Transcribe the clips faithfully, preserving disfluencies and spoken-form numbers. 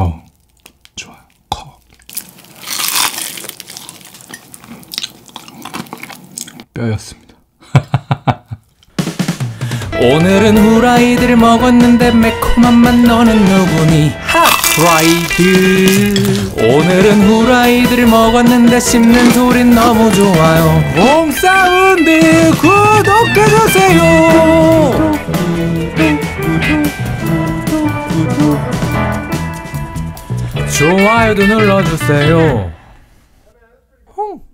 어, 좋아요. 컵. 뼈였습니다. 오늘은 후라이드를 먹었는데 매콤한 맛 너는 누구니? 후라이드. 오늘은 후라이드를 먹었는데 씹는 소린 너무 좋아요. 홍 사운드 구독해주세요. 좋아요도 눌러주세요. 홍.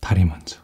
다리 먼저.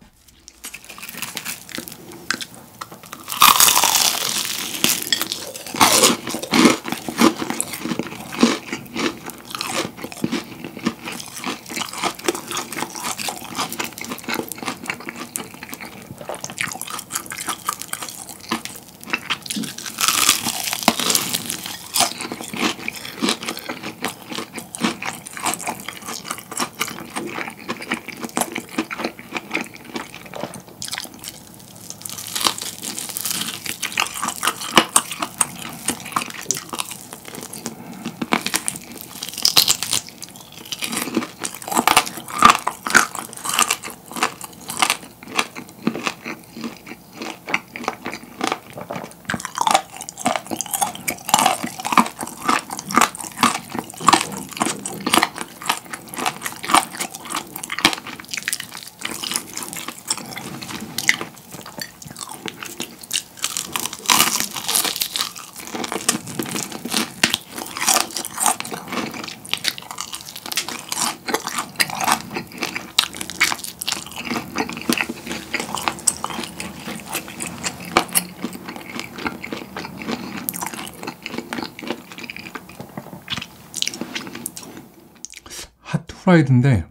후라이드인데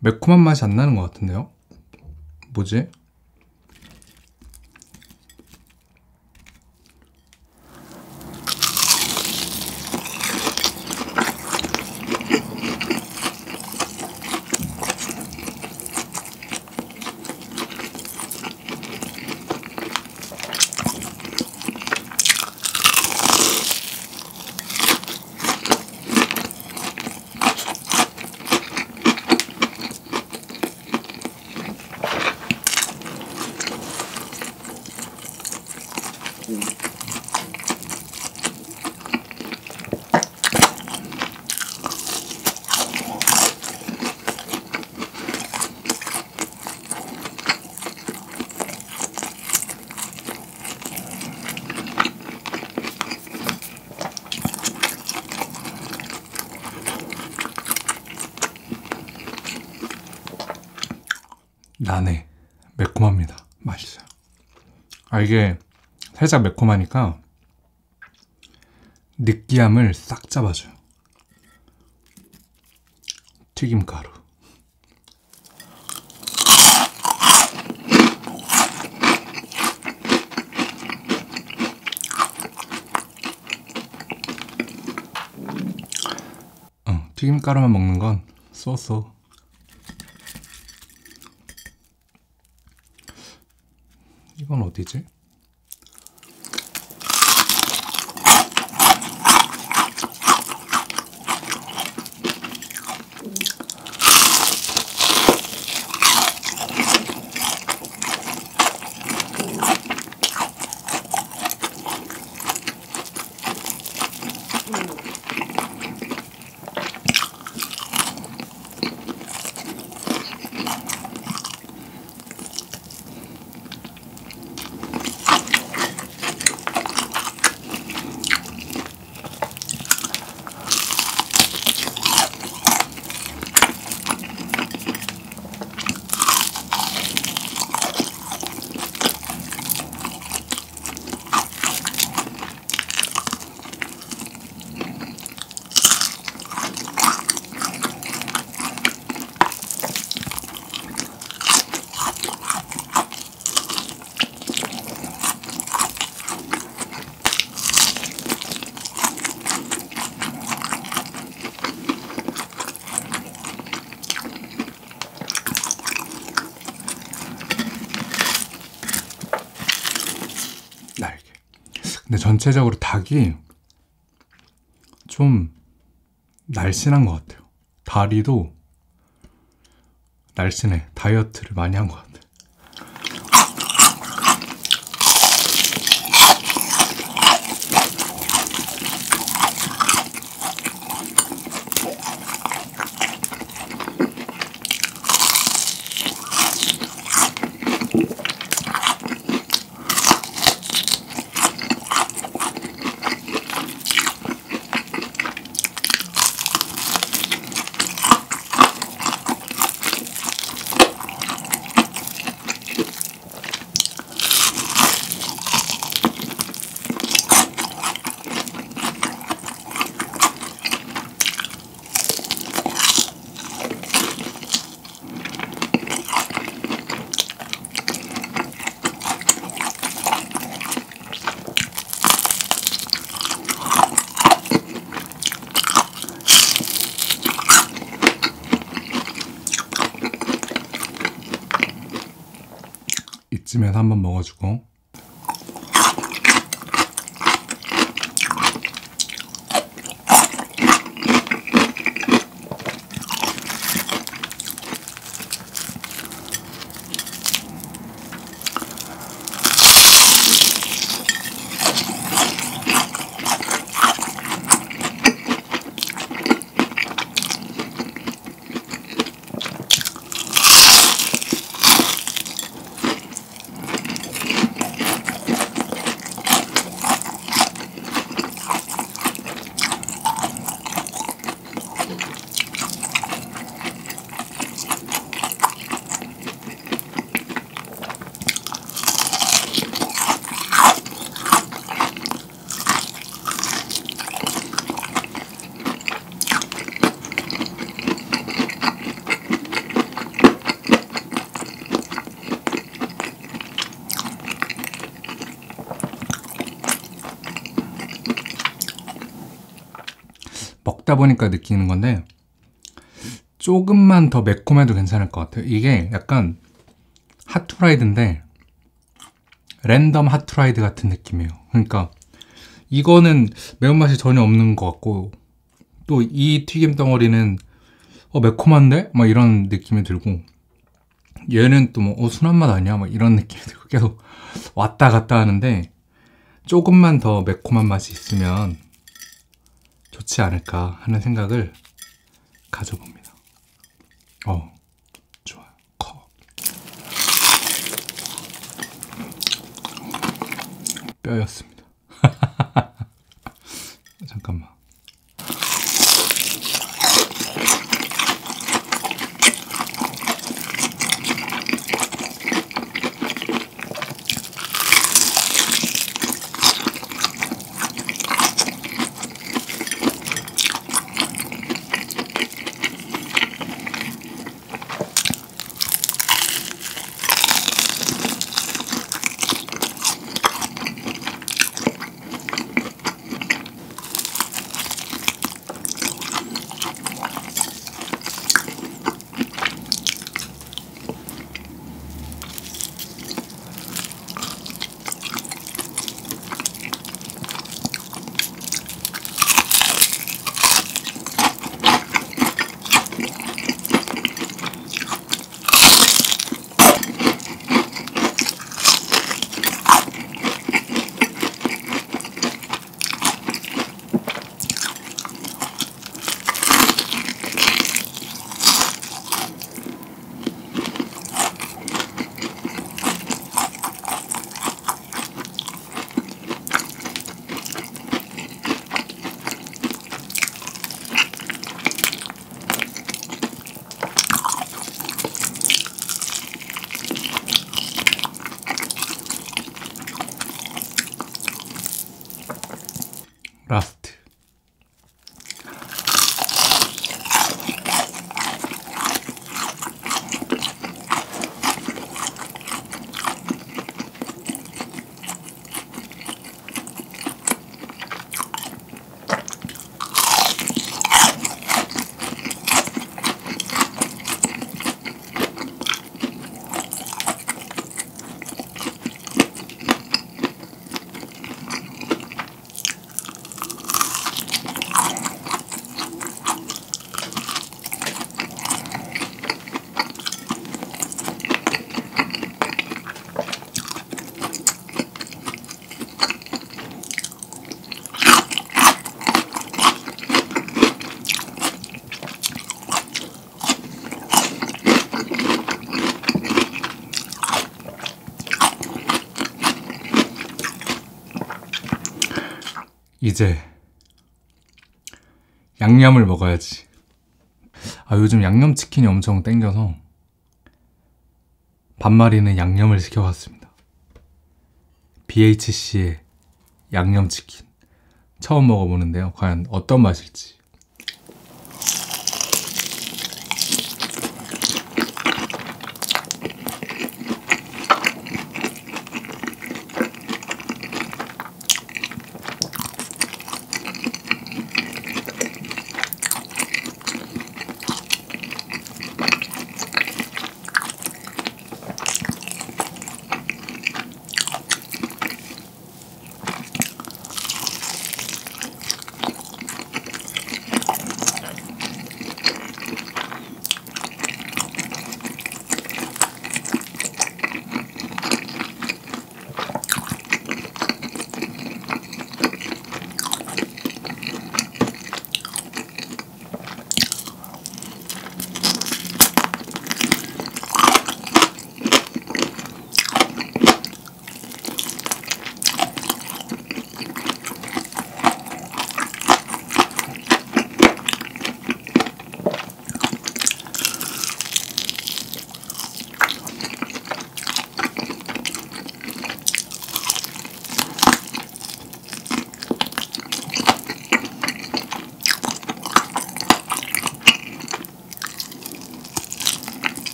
매콤한 맛이 안 나는 것 같은데요? 뭐지? 나네. 매콤합니다. 맛있어요. 아, 이게 살짝 매콤하니까 느끼함을 싹 잡아줘요. 튀김가루. 어, 튀김가루만 먹는 건 쏘쏘. 이건 어디지? 근데 전체적으로 닭이 좀 날씬한 것 같아요. 다리도 날씬해. 다이어트를 많이 한 것 같아요. 이쯤에서 한번 먹어주고 보니까 느끼는 건데, 조금만 더 매콤해도 괜찮을 것 같아요. 이게 약간 핫프라이드인데 랜덤 핫프라이드 같은 느낌이에요. 그러니까 이거는 매운맛이 전혀 없는 것 같고, 또 이 튀김 덩어리는 어 매콤한데? 막 이런 느낌이 들고, 얘는 또 뭐 어 순한 맛 아니야? 막 이런 느낌이 들고, 계속 왔다 갔다 하는데 조금만 더 매콤한 맛이 있으면 좋지 않을까 하는 생각을 가져봅니다. 어, 좋아요. 커. 뼈였습니다. 잠깐만. 이제 양념을 먹어야지. 아, 요즘 양념치킨이 엄청 땡겨서 반마리는 양념을 시켜봤습니다. 비에이치씨의 양념치킨 처음 먹어보는데요, 과연 어떤 맛일지.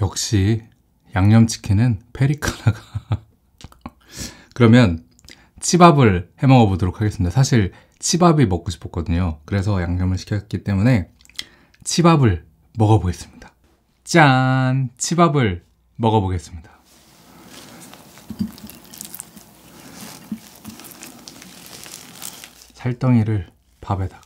역시 양념치킨은 페리카나가 그러면 치밥을 해먹어 보도록 하겠습니다. 사실 치밥이 먹고 싶었거든요. 그래서 양념을 시켰기 때문에 치밥을 먹어보겠습니다. 짠! 치밥을 먹어보겠습니다. 살덩이를 밥에다가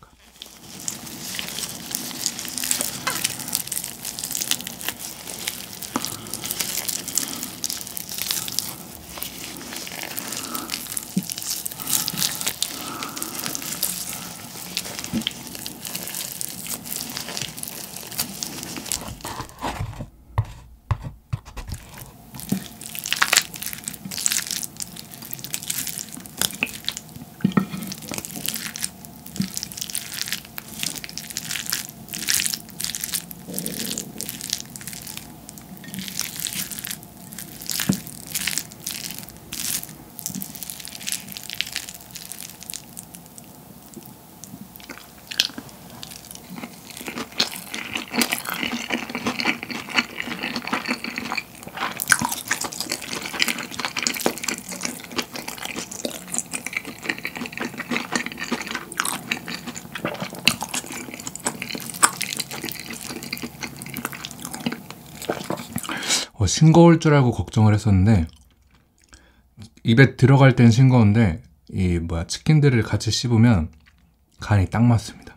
싱거울 줄 알고 걱정을 했었는데, 입에 들어갈 땐 싱거운데 이 뭐야 치킨들을 같이 씹으면 간이 딱 맞습니다.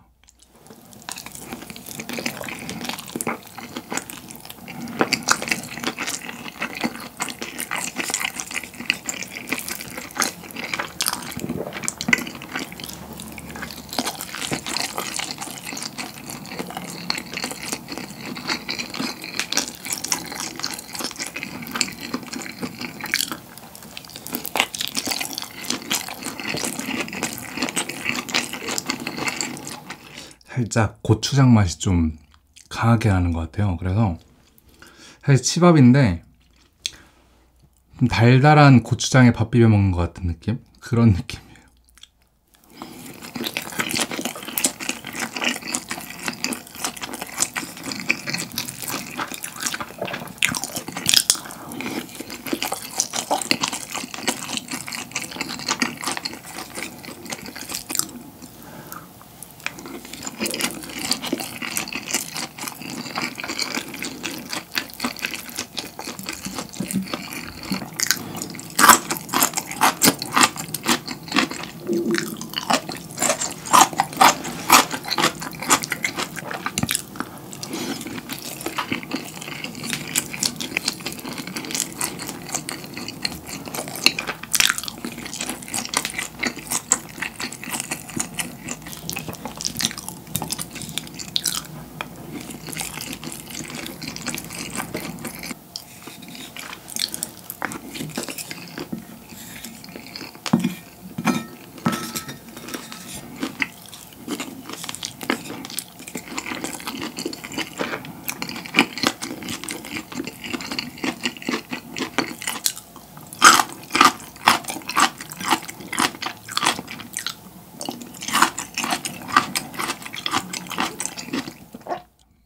살짝 고추장 맛이 좀 강하게 나는 것 같아요. 그래서 사실 치밥인데 좀 달달한 고추장에 밥 비벼 먹는 것 같은 느낌? 그런 느낌.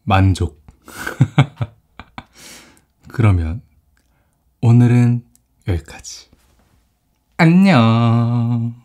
만족. 그러면 오늘은 여기까지. 안녕.